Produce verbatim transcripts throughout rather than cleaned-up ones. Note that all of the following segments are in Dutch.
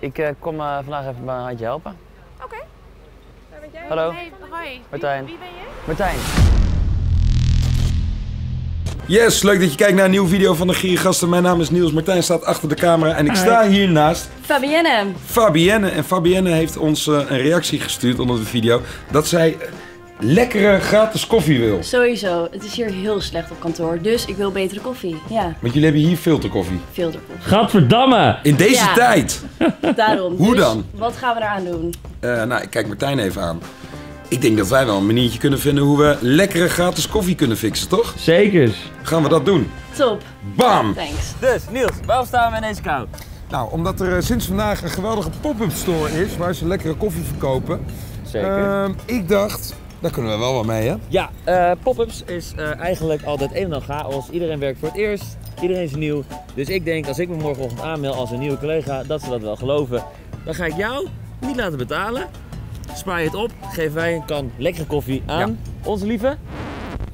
Ik uh, kom uh, vandaag even een handje helpen. Oké. Okay. Waar ben jij? Hallo. Hey, hoi. Martijn. Wie, wie ben je? Martijn. Yes, leuk dat je kijkt naar een nieuwe video van de Gierige Gasten. Mijn naam is Niels, Martijn staat achter de camera en ik sta hier naast... Fabienne. Fabienne. En Fabienne heeft ons uh, een reactie gestuurd onder de video dat zij... lekkere gratis koffie wil. Sowieso, het is hier heel slecht op kantoor, dus ik wil betere koffie. Ja. Want jullie hebben hier filterkoffie. Filterkoffie. Gadverdamme! In deze ja. tijd! Daarom. Hoe dus, dan? Wat gaan we eraan doen? Uh, nou, ik kijk Martijn even aan. Ik denk dat wij wel een maniertje kunnen vinden hoe we lekkere gratis koffie kunnen fixen, toch? Zeker. Gaan we dat doen? Top. Bam! Thanks. Dus Niels, waarom staan we in deze kou? Nou, omdat er uh, sinds vandaag een geweldige pop-up store is waar ze lekkere koffie verkopen. Zeker. Uh, ik dacht... Daar kunnen we wel wat mee, hè? Ja, uh, pop-ups is uh, eigenlijk altijd een en al chaos. Iedereen werkt voor het eerst, iedereen is nieuw. Dus ik denk, als ik me morgenochtend aanmeld als een nieuwe collega, dat ze dat wel geloven. Dan ga ik jou niet laten betalen. Spaar je het op, geef wij een kan lekkere koffie aan ja. onze lieve...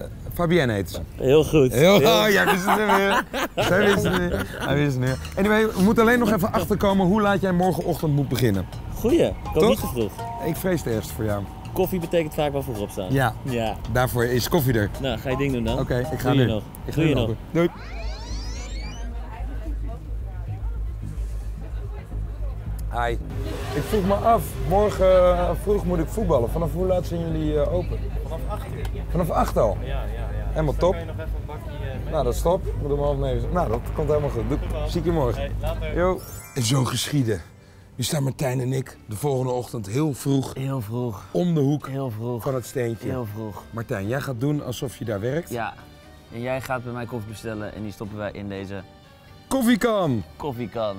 Uh, Fabienne heet ze. Heel goed. Heel, oh, jij wist het er weer. Zij wist het weer. Hij wist het weer. Anyway, we moeten alleen nog even achterkomen hoe laat jij morgenochtend moet beginnen. Goeie, kom niet te vroeg. Ik vrees het eerst voor jou. Koffie betekent vaak wel vroeg opstaan. Ja. ja, daarvoor is koffie er. Nou, ga je ding doen dan. Oké, okay, ik ga Doe nu. nog. Ik ga Doe je nog. nog. Doei. Hi. Ik vroeg me af, morgen vroeg moet ik voetballen. Vanaf hoe laat zijn jullie open? Vanaf acht uur. Vanaf acht al? Ja, ja, ja. Helemaal top. Dan kan je nog even een bakje mee. Nou, dat is top. We doen half negen. Nou, dat komt helemaal goed. Doe. Zie ik je morgen. Hey, later. Yo. En zo geschieden. Nu staan Martijn en ik de volgende ochtend heel vroeg, heel vroeg. om de hoek heel vroeg. van het steentje. Heel vroeg. Martijn, jij gaat doen alsof je daar werkt. Ja, en jij gaat bij mij koffie bestellen en die stoppen wij in deze... Koffiekan! Koffiekan.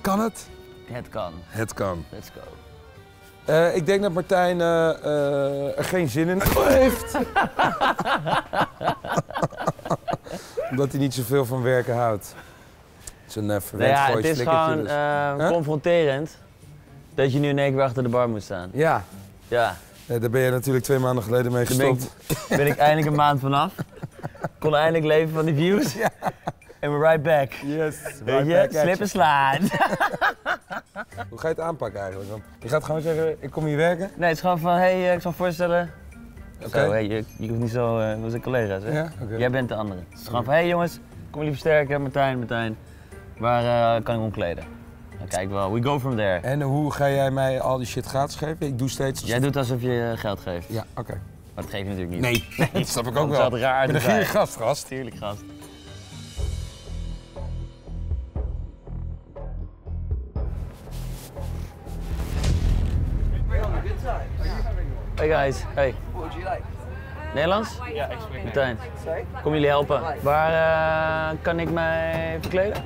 Kan het? Het kan. Het kan. Let's go. Uh, ik denk dat Martijn uh, uh, er geen zin in heeft. Omdat hij niet zoveel van werken houdt. Het is een verwend nou ja, Het is gewoon dus. uh, huh? confronterend dat je nu in één keer achter de bar moet staan. Ja. ja. ja daar ben je natuurlijk twee maanden geleden mee gestopt. Daar ben, ben ik eindelijk een maand vanaf. Kon eindelijk leven van die views. En ja. we're right back. Yes. Right back je? Slip en slaan. Hoe ga je het aanpakken eigenlijk? Want je gaat gewoon zeggen, ik kom hier werken? Nee, het is gewoon van, hé, hey, ik zal voorstellen. Oké. Okay. Hey, je, je hoeft niet zo, uh, we zijn collega's hè? Ja? Okay. Jij bent de andere. Het is gewoon van, hé hey, jongens, kom jullie versterken, Martijn, Martijn. Waar uh, kan ik omkleden? Dan kijk wel, we go from there. En hoe ga jij mij al die shit gratis geven? Ik doe steeds... Jij doet alsof je geld geeft. Ja, oké. Okay. Maar dat geef je natuurlijk niet. Nee, nee dat snap ik ook wel. Dat is raar. Ik ben een gierige gast, gast. Tuurlijk, gast. Hey guys, hey. What would you like? Nederlands? Ja, ik spreek Martijn. Kom jullie helpen. Waar uh, kan ik mij verkleden?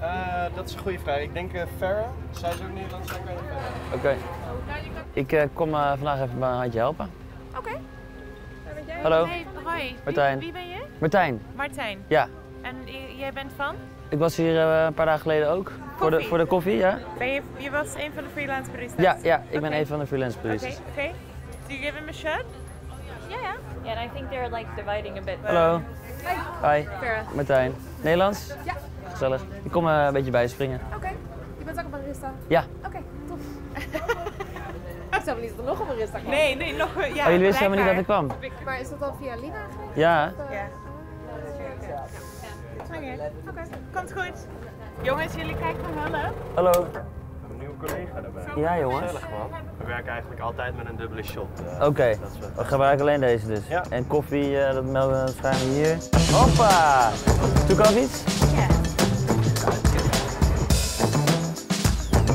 Uh, dat is een goede vraag. Ik denk uh, Farah. Zij is ook Nederlands, zij kan Farah. Oké. Ik uh, kom uh, vandaag even een handje helpen. Oké. Okay. Waar ben jij? Hallo. Hey, hoi. Martijn. Wie, wie ben je? Martijn. Martijn? Ja. En jij bent van? Ik was hier uh, een paar dagen geleden ook. Voor de, voor de koffie, ja. Ben je, je was een van de freelance baristas? Ja, ja ik okay. ben een van de freelance baristas. Oké. Okay. Okay. Do you give him a shot? Ja, ja. Ja, en ik denk dat ze dividing een beetje. Hallo. Hi. Hi. Farah. Martijn. Nederlands? Ja. Gezellig. Ik kom uh, een beetje bijspringen. Oké. Okay. Je bent ook een barista? Ja. Oké, okay, tof. Ik zou niet dat er nog een barista kwam. Nee, nee, nog een. Ja, oh, jullie wisten helemaal niet dat ik kwam. Maar is dat dan via Lina eigenlijk? Ja. Of, uh, ja. Oké, okay. okay. Komt goed. Jongens, jullie kijken naar Hallo. Hallo. Collega daarbij. Ja jongens. Gezellig, man. We werken eigenlijk altijd met een dubbele shot. Uh, Oké, okay. we gebruiken alleen deze dus. Ja. En koffie, uh, dat melden we schrijven hier. Hoppa! Doe ik al iets? Ja.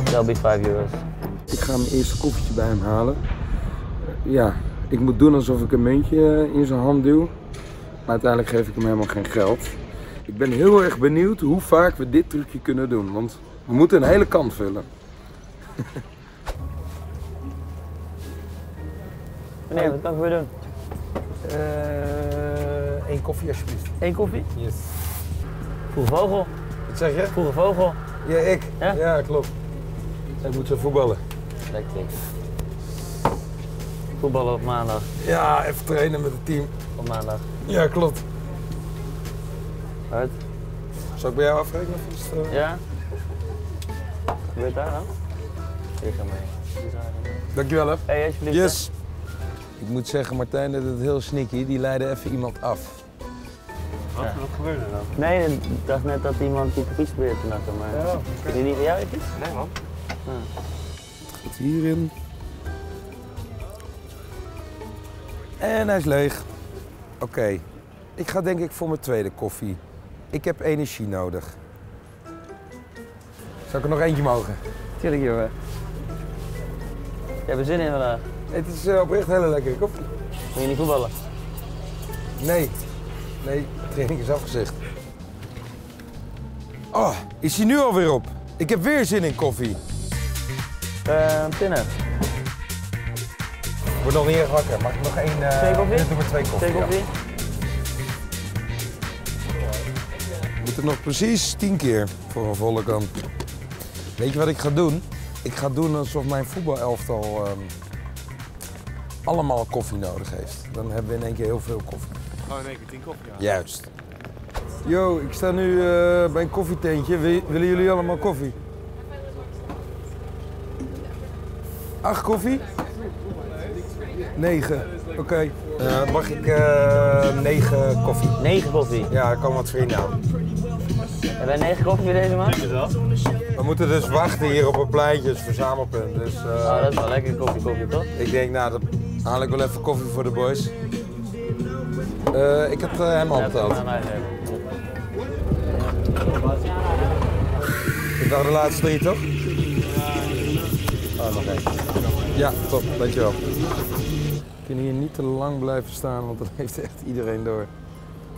That'll be vijf euro's. Ik ga mijn eerste koffietje bij hem halen. Ja, ik moet doen alsof ik een muntje in zijn hand duw. Maar uiteindelijk geef ik hem helemaal geen geld. Ik ben heel erg benieuwd hoe vaak we dit trucje kunnen doen. Want we moeten een hele kant vullen. Meneer, wat kan ik voor je doen? Eén uh, koffie alsjeblieft. Eén koffie? Yes. Vroege vogel. Wat zeg je? Vroege vogel. Ja, ik. Ja, ja klopt. Ik moet zo voetballen. Lekker. Voetballen op maandag. Ja, even trainen met het team. Op maandag. Ja, klopt. Uit. Zal ik bij jou afrekenen? Ja. Wat gebeurt daar dan? Hier, ga mee. Dankjewel, hè. Hey, alsjeblieft. Yes. Hè? Ik moet zeggen, Martijn, dat het heel sneaky. Die leidde even iemand af. Wat ja. Wat gebeurde er dan? Nee, ik dacht net dat iemand die precies probeerde te nakken, maar... Ja, is die niet van jou, Etjes? Nee, man. Ja. Het gaat hierin. En hij is leeg. Oké. Okay. Ik ga denk ik voor mijn tweede koffie. Ik heb energie nodig. Zou ik er nog eentje mogen? Tuurlijk, jongen. Je hebt er zin in vandaag. Het is uh, oprecht hele lekkere koffie. Wil je niet voetballen? Nee. Nee, de training is afgezegd. Oh, is hij nu alweer op? Ik heb weer zin in koffie. Eh, tinnen. Ik word al niet erg wakker. Mag ik nog één... Uh, twee koffie? Doe maar twee koffie. Twee koffie. Ja. Ik moet er nog precies tien keer voor een volle kant. Weet je wat ik ga doen? Ik ga doen alsof mijn voetbalelftal um, allemaal koffie nodig heeft. Dan hebben we in één keer heel veel koffie. Oh, in één keer tien koffie, ja. Juist. Yo, ik sta nu uh, bij een koffietentje. Willen jullie allemaal koffie? Acht koffie? Negen. Oké. Okay. Uh, mag ik uh, negen koffie? Negen koffie? Ja, er komen wat vrienden aan. Hebben wij negen koffie voor deze man? We moeten dus wachten hier op een pleintje, het verzamelpunt. Dus, uh... oh, dat is wel lekker koffie, koffie toch? Ik denk, nou, dan haal ik wel even koffie voor de boys. Uh, ik heb uh, hem al betaald. Ja, ik dacht de laatste drie, toch? Oh, nog één. Ja, top, dankjewel. We kunnen hier niet te lang blijven staan, want dan heeft echt iedereen door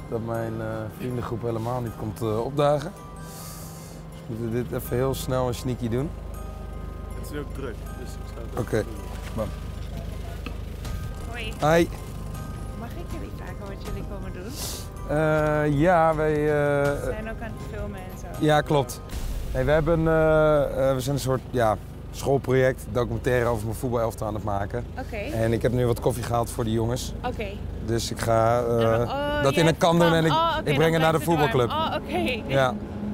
dat mijn uh, vriendengroep helemaal niet komt uh, opdagen. Dus we moeten dit even heel snel en sneaky doen. Het is ook druk, dus ik zou het Oké, bam. Hoi. Hi. Mag ik jullie vragen wat jullie komen doen? Uh, ja, wij... Uh, we zijn ook aan het filmen en zo. Ja, klopt. Hey, we, hebben, uh, uh, we zijn een soort... Ja, schoolproject, documentaire over mijn voetbalelftal aan het maken. Oké. Okay. En ik heb nu wat koffie gehaald voor de jongens. Oké. Okay. Dus ik ga uh, oh, dat in een kan doen en ik, oh, okay, ik breng het naar de voetbalclub. Oh, oké. Okay. Ja.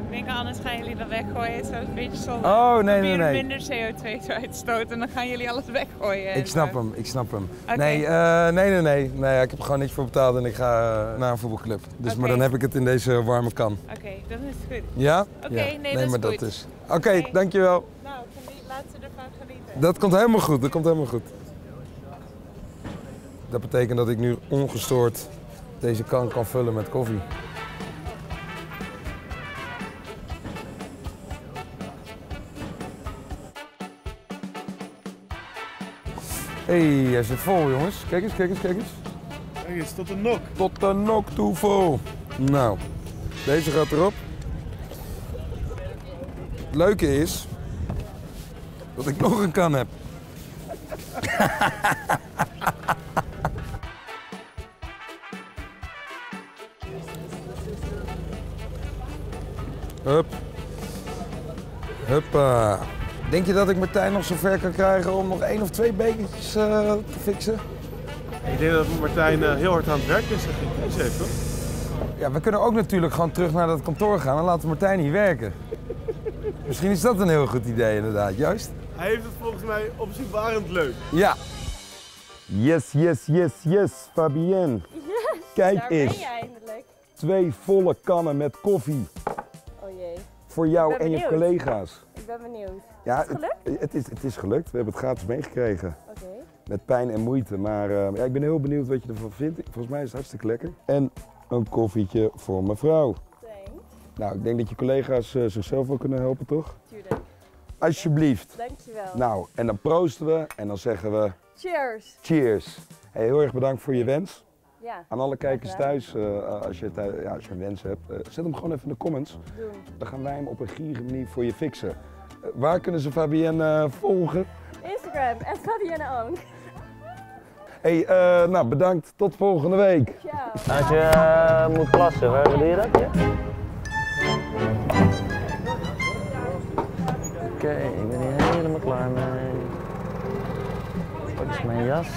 Ik denk anders gaan jullie dat weggooien, zo een beetje zonde. Oh, nee, nee, nee. Minder C O twee uitstoten en dan gaan jullie alles weggooien. Ik snap zo. hem, ik snap hem. Okay. Nee, uh, nee, nee, nee, nee. Ik heb er gewoon niks voor betaald en ik ga uh, naar een voetbalclub. Dus, okay. Maar dan heb ik het in deze warme kan. Oké, okay, dan is het goed. Ja? Oké, okay, ja. nee, nee, dat maar is dat is. Oké, okay, okay. Dankjewel. Nou, laten ze ervan genieten. Dat komt helemaal goed, dat komt helemaal goed. Dat betekent dat ik nu ongestoord deze kan kan vullen met koffie. Hé, hey, hij zit vol, jongens. Kijk eens, kijk eens, kijk eens. Kijk eens, tot de nok. Tot de nok toe vol. Nou, deze gaat erop. Het leuke is... dat ik nog een kan heb. Hup. Huppa. Denk je dat ik Martijn nog zover kan krijgen om nog één of twee bekertjes uh, te fixen? Ik denk dat Martijn uh, heel hard aan het werk is. Dat geen keuze heeft, toch? Ja, we kunnen ook natuurlijk gewoon terug naar dat kantoor gaan en laten Martijn hier werken. Misschien is dat een heel goed idee, inderdaad. Juist? Hij heeft het volgens mij opzienbarend leuk. Ja. Yes, yes, yes, yes, Fabienne. Yes, kijk daar eens. Ben jij eindelijk. Twee volle kannen met koffie. Oh jee. Voor jou en benieuwd. je collega's. Ik ben benieuwd. Ja, is het gelukt? Het, het, is, het is gelukt. We hebben het gratis meegekregen. Oké. Okay. Met pijn en moeite. Maar uh, ja, ik ben heel benieuwd wat je ervan vindt. Volgens mij is het hartstikke lekker. En een koffietje voor mevrouw. Nou, ik denk dat je collega's uh, zichzelf wel kunnen helpen, toch? Tuurlijk. Alsjeblieft. Dankjewel. Nou, en dan proosten we en dan zeggen we... Cheers. Cheers. Hey, heel erg bedankt voor je wens. Ja. Aan alle kijkers thuis, uh, als, je thuis ja, als je een wens hebt, uh, zet hem gewoon even in de comments. Doe. Dan gaan wij hem op een gierige manier voor je fixen. Uh, waar kunnen ze Fabienne uh, volgen? Instagram, en Fabienne Own. Hé, hey, uh, nou bedankt. Tot volgende week. Ciao. Als je uh, moet plassen, waar doe je dat? Ja? Oké, okay, ik ben hier helemaal klaar mee. Wat is mijn jas?